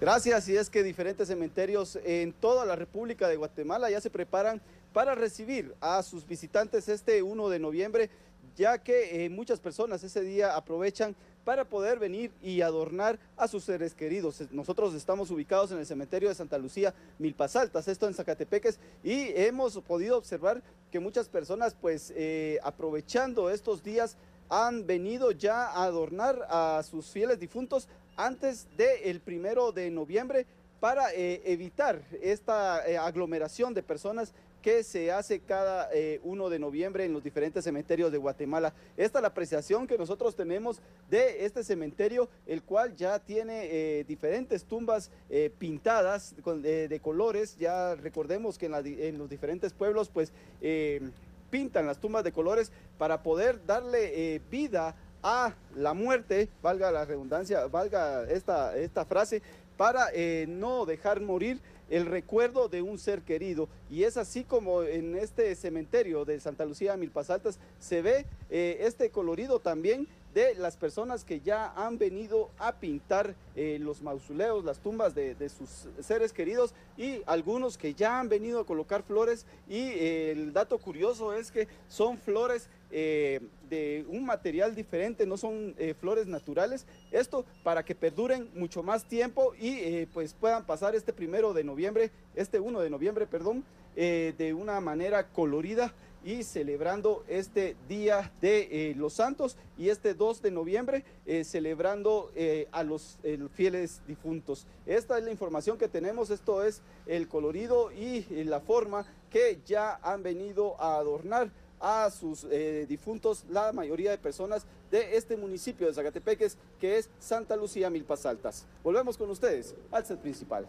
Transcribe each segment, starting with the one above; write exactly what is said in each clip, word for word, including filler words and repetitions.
Gracias, y es que diferentes cementerios en toda la República de Guatemala ya se preparan para recibir a sus visitantes este primero de noviembre, ya que eh, muchas personas ese día aprovechan para poder venir y adornar a sus seres queridos. Nosotros estamos ubicados en el cementerio de Santa Lucía Milpas Altas, esto en Sacatepéquez, y hemos podido observar que muchas personas, pues eh, aprovechando estos días, han venido ya a adornar a sus fieles difuntos antes del primero de noviembre para eh, evitar esta eh, aglomeración de personas que se hace cada eh, primero de noviembre en los diferentes cementerios de Guatemala. Esta es la apreciación que nosotros tenemos de este cementerio, el cual ya tiene eh, diferentes tumbas eh, pintadas con, eh, de colores. Ya recordemos que en, la, en los diferentes pueblos pues eh, pintan las tumbas de colores para poder darle eh, vida a la muerte, valga la redundancia, valga esta, esta frase, para eh, no dejar morir el recuerdo de un ser querido. Y es así como en este cementerio de Santa Lucía Milpas Altas se ve eh, este colorido también de las personas que ya han venido a pintar eh, los mausoleos, las tumbas de, de sus seres queridos, y algunos que ya han venido a colocar flores. Y eh, el dato curioso es que son flores eh, de un material diferente, no son eh, flores naturales, esto para que perduren mucho más tiempo y eh, pues puedan pasar este primero de noviembre, este primero de noviembre, perdón, eh, de una manera colorida, y celebrando este día de eh, los santos, y este dos de noviembre eh, celebrando eh, a los eh, fieles difuntos. Esta es la información que tenemos, esto es el colorido y eh, la forma que ya han venido a adornar a sus eh, difuntos la mayoría de personas de este municipio de Sacatepéquez, que es Santa Lucía Milpas Altas. Volvemos con ustedes al set principal.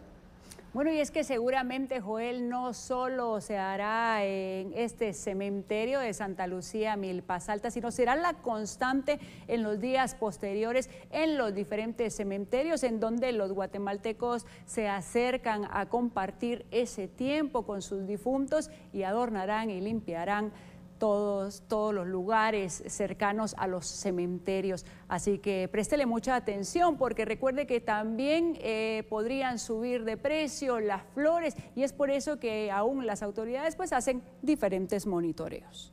Bueno, y es que seguramente, Joel, no solo se hará en este cementerio de Santa Lucía Milpas Altas, sino será la constante en los días posteriores en los diferentes cementerios, en donde los guatemaltecos se acercan a compartir ese tiempo con sus difuntos y adornarán y limpiarán Todos, todos los lugares cercanos a los cementerios. Así que préstele mucha atención, porque recuerde que también eh, podrían subir de precio las flores, y es por eso que aún las autoridades pues hacen diferentes monitoreos.